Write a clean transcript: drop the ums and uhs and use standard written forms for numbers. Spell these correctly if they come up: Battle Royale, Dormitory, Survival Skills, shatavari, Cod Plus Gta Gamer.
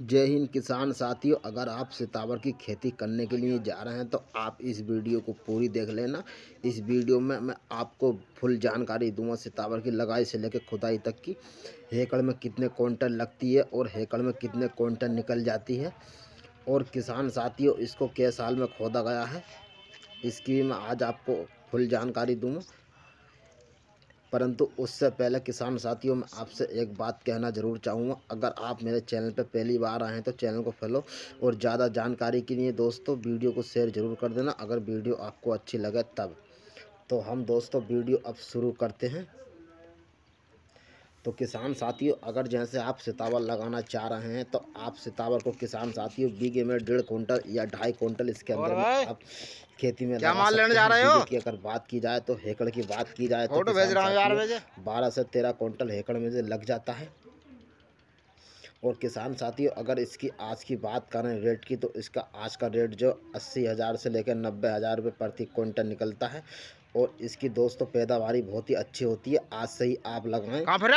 जय हिंद किसान साथियों, अगर आप शतावर की खेती करने के लिए जा रहे हैं तो आप इस वीडियो को पूरी देख लेना। इस वीडियो में मैं आपको फुल जानकारी दूंगा शतावर की लगाई से लेकर खुदाई तक की, हेकड़ में कितने क्विंटल लगती है और हेकड़ में कितने क्विंटल निकल जाती है, और किसान साथियों इसको किस साल में खोदा गया है, इसकी मैं आज आपको फुल जानकारी दूँगा। परंतु उससे पहले किसान साथियों, मैं आपसे एक बात कहना ज़रूर चाहूँगा, अगर आप मेरे चैनल पर पहली बार आए हैं तो चैनल को फॉलो और ज़्यादा जानकारी के लिए दोस्तों वीडियो को शेयर ज़रूर कर देना, अगर वीडियो आपको अच्छी लगे तब। तो हम दोस्तों वीडियो अब शुरू करते हैं। तो किसान साथियों, अगर जैसे आप शतावर लगाना चाह रहे हैं तो आप शतावर को किसान साथियों बीघे में 1.5 क्विंटल या 2.5 क्विंटल इसके अंदर में आप खेती में लगा सकते हैं। की अगर बात की जाए तो हेकड़ की बात की जाए तो 12 से 13 क्विंटल हेकड़ में से लग जाता है। और किसान साथियों, अगर इसकी आज की बात करें रेट की, तो इसका आज का रेट जो 80,000 से लेकर 90,000 रुपये प्रति क्विंटल निकलता है। और इसकी दोस्तों पैदावारी बहुत ही अच्छी होती है। आज से ही आप लगाएं।